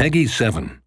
Peggy 7.